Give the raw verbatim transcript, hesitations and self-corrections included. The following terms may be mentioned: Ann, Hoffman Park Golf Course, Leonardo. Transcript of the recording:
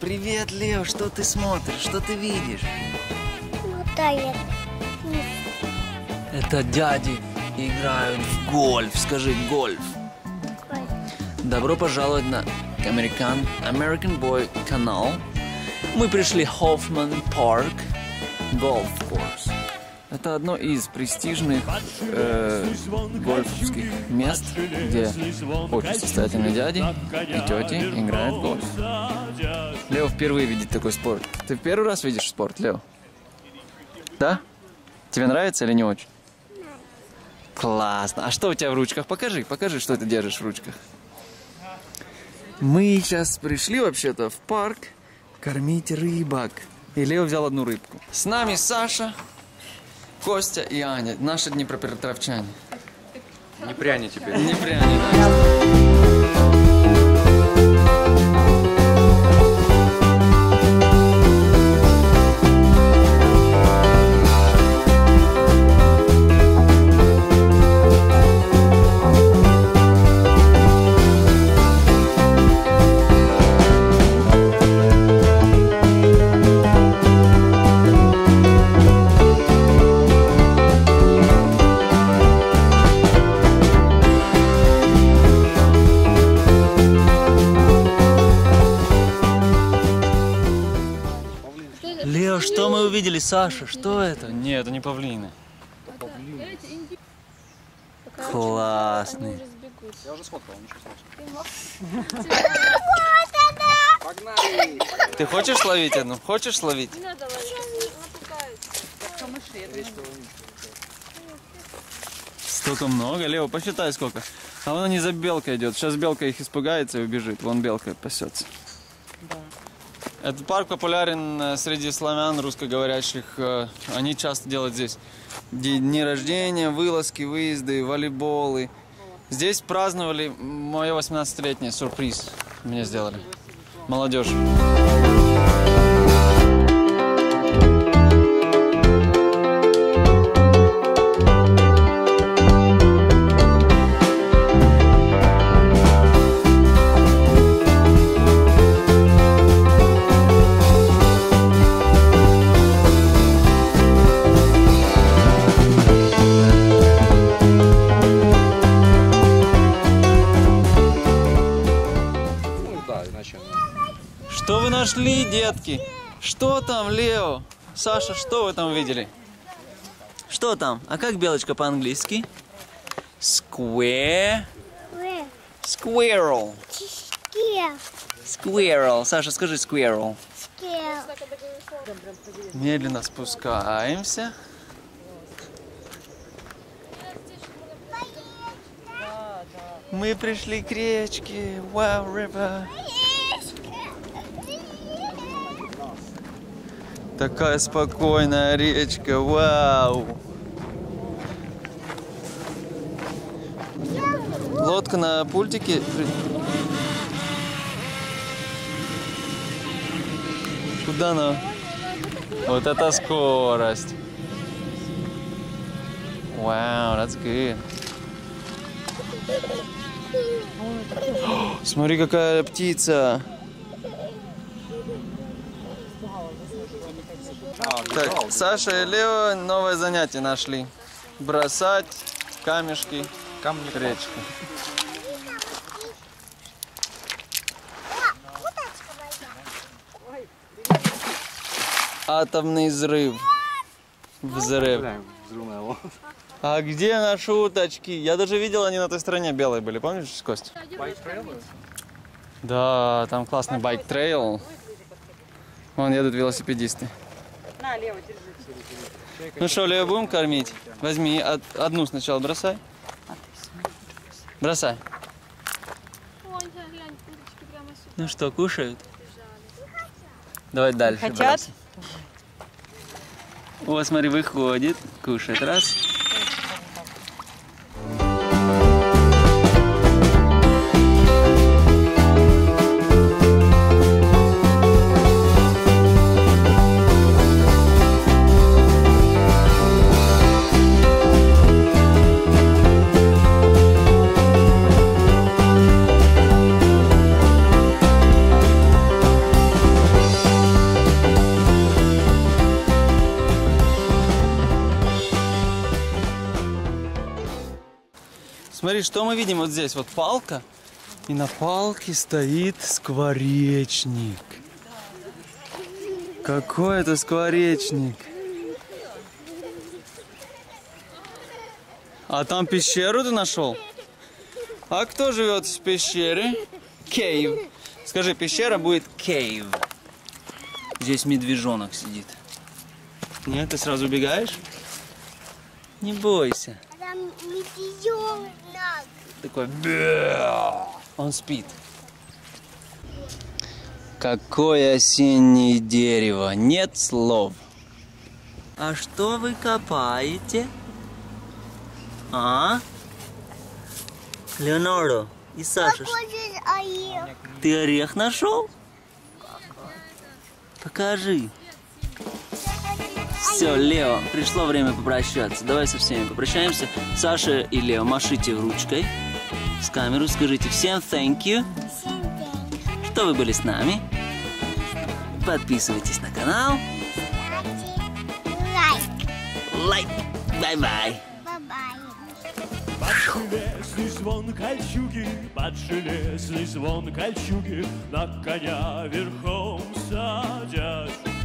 Привет, Лео, что ты смотришь, что ты видишь? Летает. Это дяди играют в гольф, скажи гольф. Гольф. Добро пожаловать на American, American Boy канал. Мы пришли в Hoffman Park Golf Course. Это одно из престижных э, гольфских мест, где очень состоятельные дяди и тети играют в гольф. Лео впервые видит такой спорт. Ты в первый раз видишь спорт, Лео? Да? Тебе нравится или не очень? Классно. А что у тебя в ручках? Покажи, покажи, что ты держишь в ручках. Мы сейчас пришли вообще-то в парк кормить рыбок. И Лео взял одну рыбку. С нами Саша, Костя и Аня, наши днепропетровчане. Не пряни теперь. Не пряни, да. Что мы увидели, Саша? Что это? Нет, это не павлины. Павлины. Классный. Я уже сфоткал, ничего страшного. Ты хочешь словить одну? Хочешь словить? Не надо ловить. Столько много, Лео, посчитай сколько. А вон они за белкой идет. Сейчас белка их испугается и убежит. Вон белка пасется. Этот парк популярен среди славян, русскоговорящих. Они часто делают здесь дни рождения, вылазки, выезды, волейболы. Здесь праздновали мое восемнадцатилетнее, сюрприз мне сделали. Молодежь. Что вы нашли, детки? Что там, Лео? Саша, что вы там видели? Что там? А как белочка по-английски? Square. Squirrel. Squirrel. Саша, скажи squirrel. Медленно спускаемся. Мы пришли к речке. Wow river. Такая спокойная речка, вау! Лодка на пультике. Куда она? Вот это скорость! Вау, that's good! Смотри, какая птица! Так, Саша и Лео новое занятие нашли. Бросать камешки в речку. Атомный взрыв. Взрыв. А где наши уточки? Я даже видел, они на той стороне белые были. Помнишь, Костя? Да, там классный байк-трейл. Вон едут велосипедисты. На, Лео, держи. Ну что, Лео, будем кормить? Возьми одну сначала, бросай. Бросай. Ну что, кушают? Давай дальше. Хотят? Бросай. О, смотри, выходит, кушает. Раз. Смотри, что мы видим вот здесь. Вот палка. И на палке стоит скворечник. Какой это скворечник? А там пещеру ты нашел? А кто живет в пещере? Кейв. Скажи, пещера будет кейв. Здесь медвежонок сидит. Нет, ты сразу убегаешь? Не бойся. А там медвежонок. Такой. Он спит. Какое осеннее дерево. Нет слов. А что вы копаете? А? Леонардо и Саша. Орех. Ты орех нашел? Покажи. Все, Лео, пришло время попрощаться. Давай со всеми попрощаемся. Саша и Лео, машите ручкой с камеру, скажите всем thank you, что вы были с нами. Подписывайтесь на канал. Лайк. Бай-бай. Под железный звон кольчуги, под железный звон кольчуги, на коня верхом садясь.